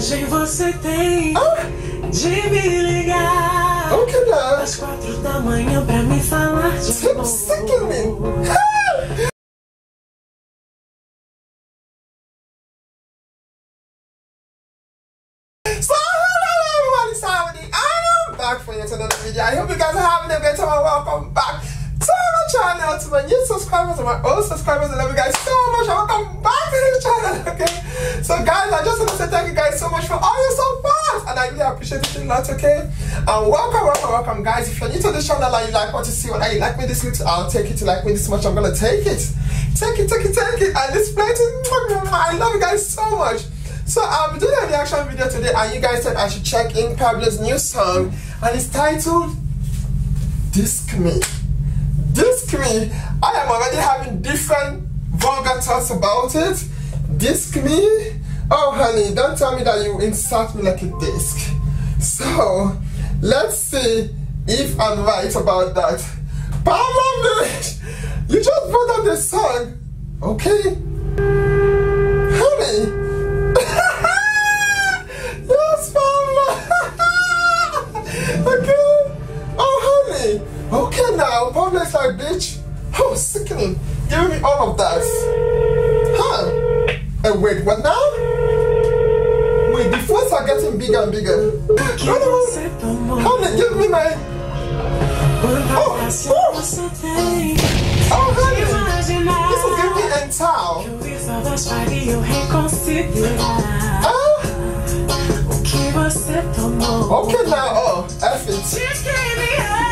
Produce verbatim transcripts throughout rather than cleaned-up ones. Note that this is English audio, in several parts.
coragem você tem oh. de me ligar oh, que dá. Às quatro da manhã pra me falar de você, novo. Você quer me... for you to another video. I hope you guys are having a great time and welcome back to my channel, to my new subscribers and my old subscribers. I love you guys so much and welcome back to this channel. Okay, so guys, I just want to say thank you guys so much for all your support and I really appreciate it a lot. Okay, and welcome, welcome, welcome guys. If you're new to this channel and you like what you see, when I like me this little, I'll take it. You like me this much, I'm gonna take it, take it, take it, take it, and display it. I love you guys so much. So I'm doing a reaction video today and you guys said I should check in Pabllo's new song and it's titled Disk Me. Disk Me. I am already having different vulgar thoughts about it. Disk me. Oh honey, don't tell me that you insult me like a disc. So let's see if I'm right about that. Pabllo, you just brought up this song. Okay. Honey. Okay now, Pabllo is like, bitch, oh, sickening, give me all of that. Huh? And wait, what now? Wait, the phones are getting bigger and bigger. Honey, give me my... Oh, oh, oh honey, this is giving me ental. Oh? Okay now, oh, F it.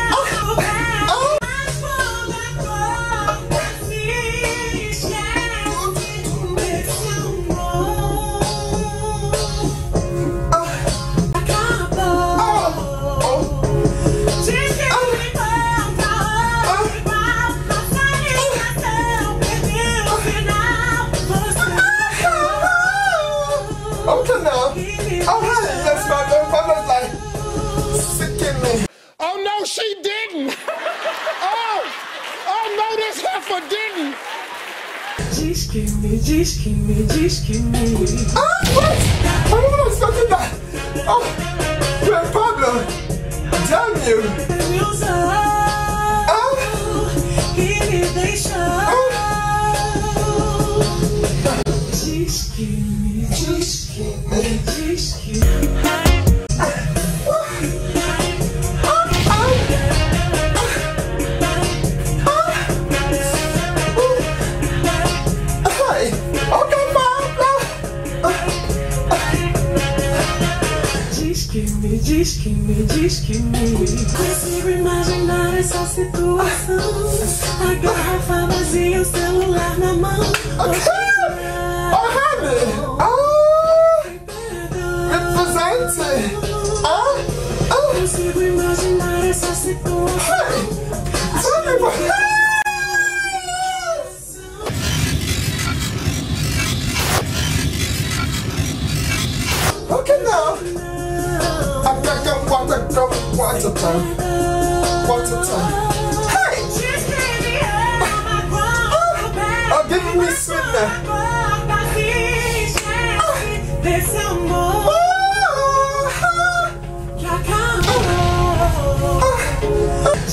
Disk me, disk me, disk me. Ah, what? I wasn't expecting that. Oh, well, Pabllo, damn you. Disk me, disk me, disk me. Diz que me, diz que me consigo imaginar essa situação. A garrafa vazia, o celular na mão. Okay. Oh, honey. Oh, represente. Oh, oh. Consigo imaginar essa situação. Water time, water time. Hey! Oh, oh, give me sweet now.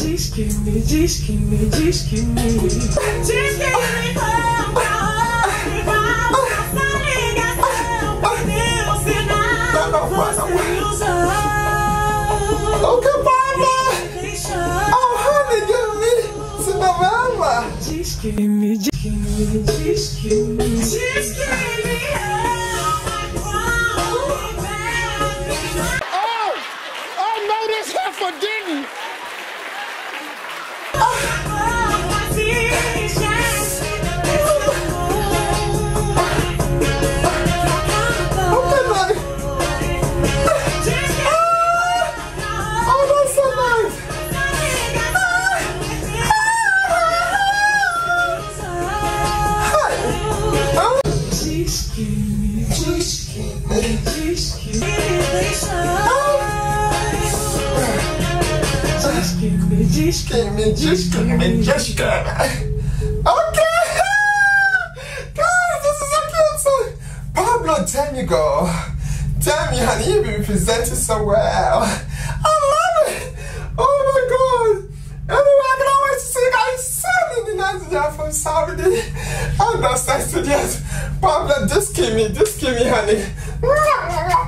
Diz que me, diz que me, diz que me, diz que me. Just give me, just give me, just give me, just give me all. Oh, oh no, this heifer didn't. Just give me, just give me, just give me. Okay! Guys, this is a cute song! Pabllo, damn you go. Tell me, honey, you've been presented so well. I love it. Oh my God. Anyway, I can always sing. I sang in the Nigeria from Saturday. And that's I said, yes. Pabllo, just give me, just give me, honey.